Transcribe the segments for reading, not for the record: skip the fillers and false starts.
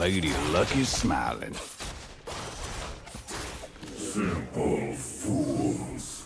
Lady Luck is smiling. Simple fools.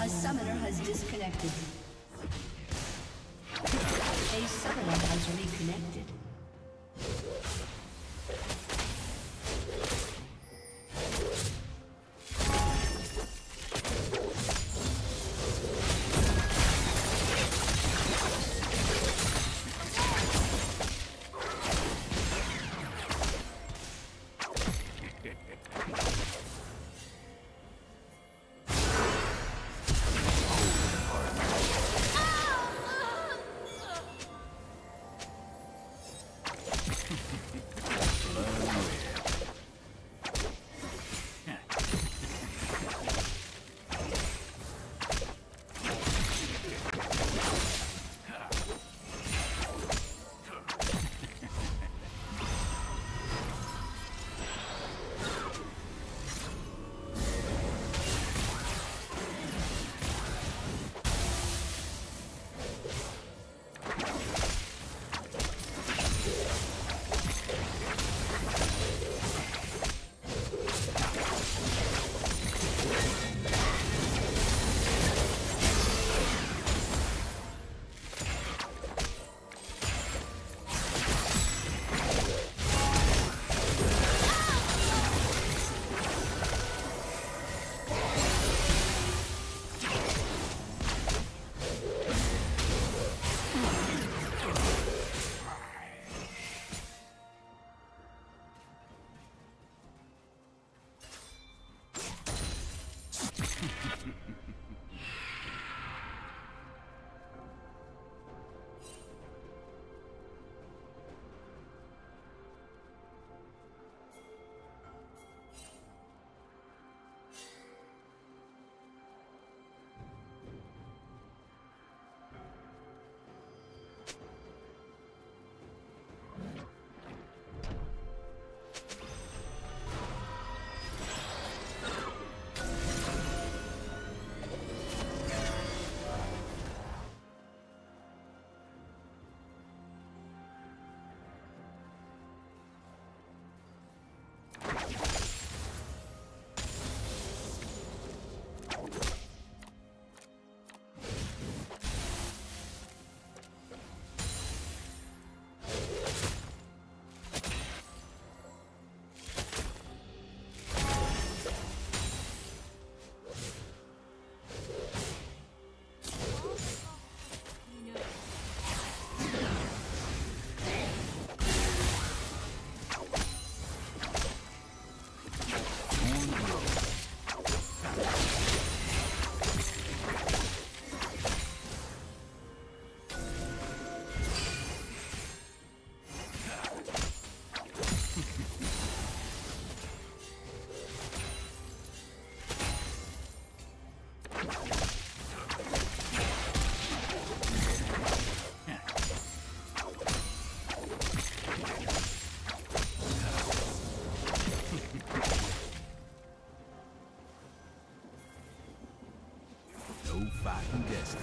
A summoner has disconnected. A summoner has reconnected. You guessed it.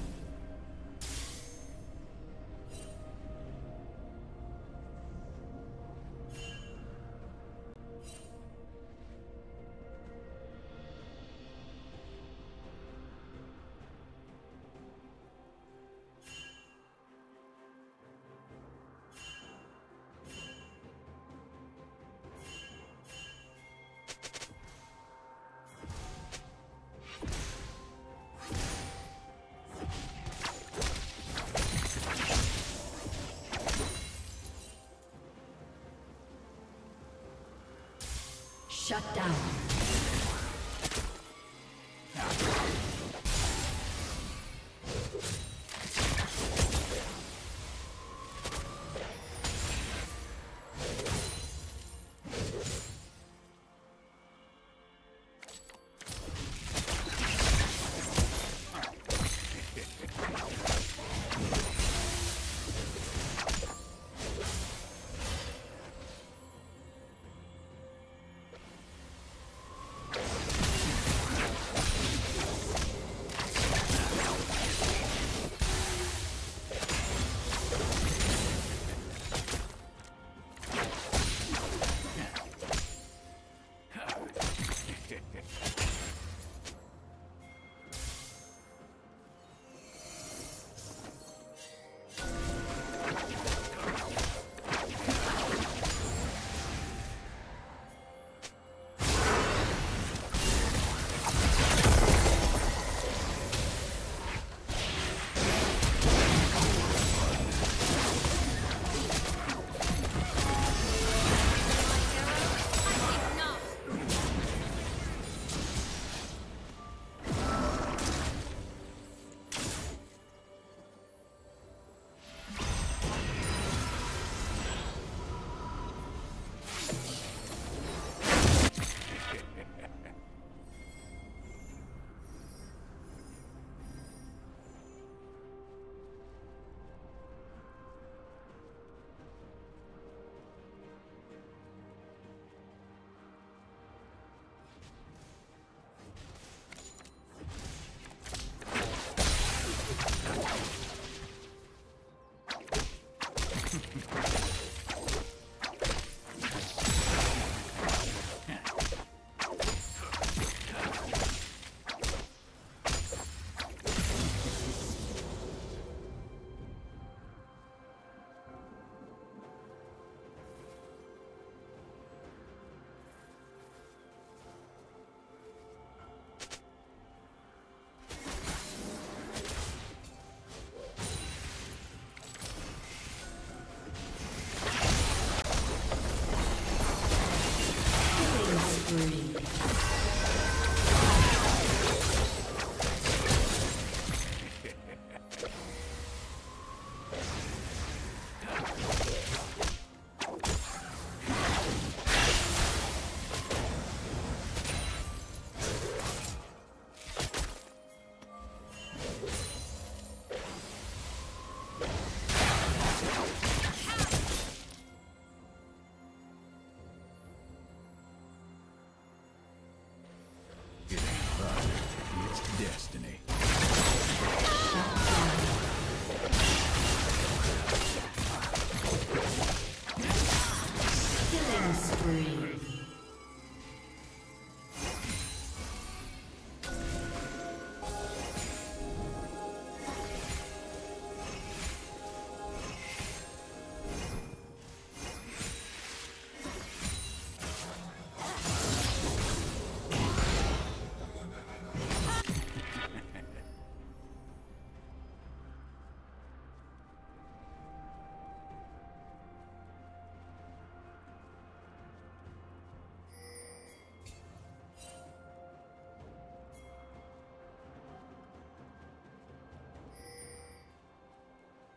Shut down.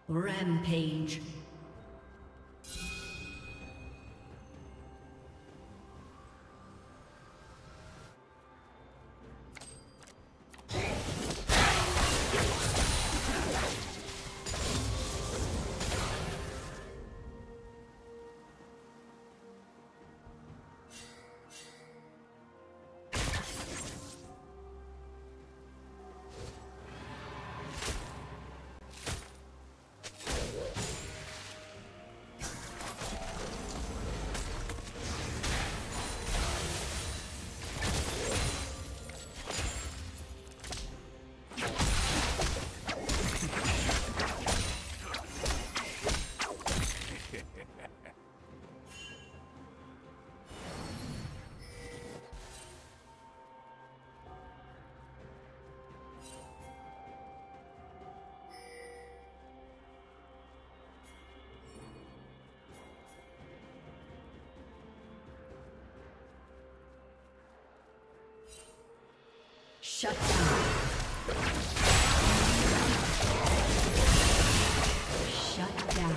Rampage. Shut down. Shut down.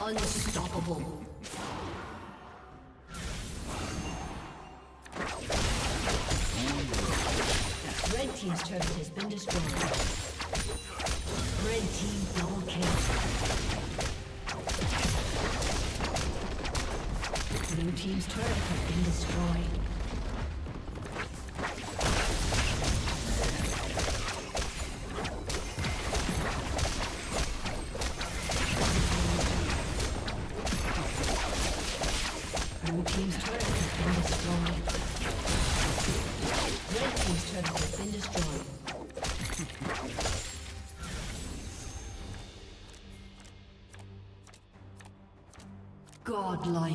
Unstoppable. Red team's turret has been destroyed. Red team double kill. Blue team's turret has been destroyed. Blue team's turret has been destroyed. team's turret has been destroyed. Godlike.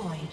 destroyed.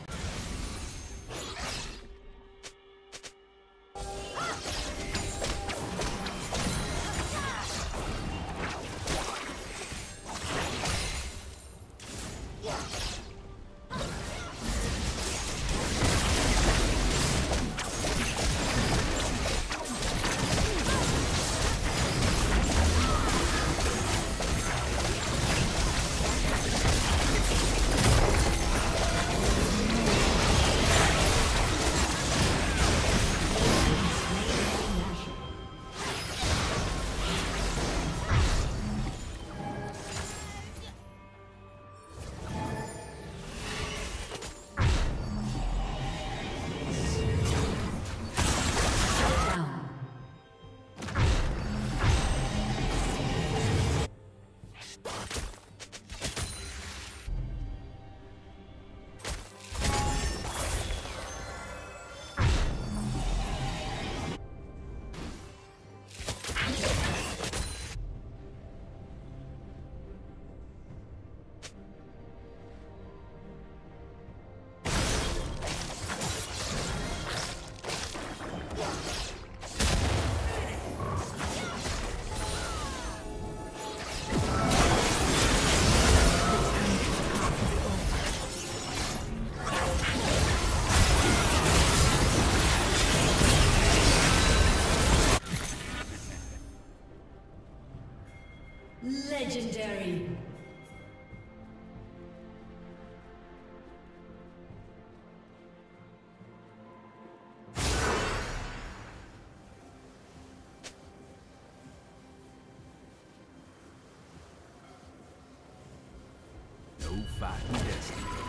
Legendary. No fight. Yes.